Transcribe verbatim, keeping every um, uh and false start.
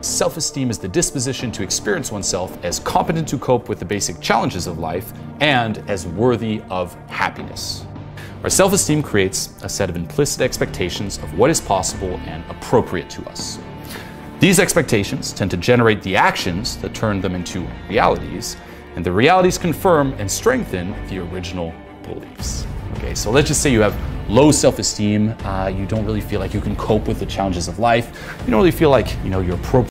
Self-esteem is the disposition to experience oneself as competent to cope with the basic challenges of life and as worthy of happiness. Our self-esteem creates a set of implicit expectations of what is possible and appropriate to us. These expectations tend to generate the actions that turn them into realities, and the realities confirm and strengthen the original beliefs. Okay, so let's just say you have low self-esteem, uh, you don't really feel like you can cope with the challenges of life, you don't really feel like, you know, you're appropriate.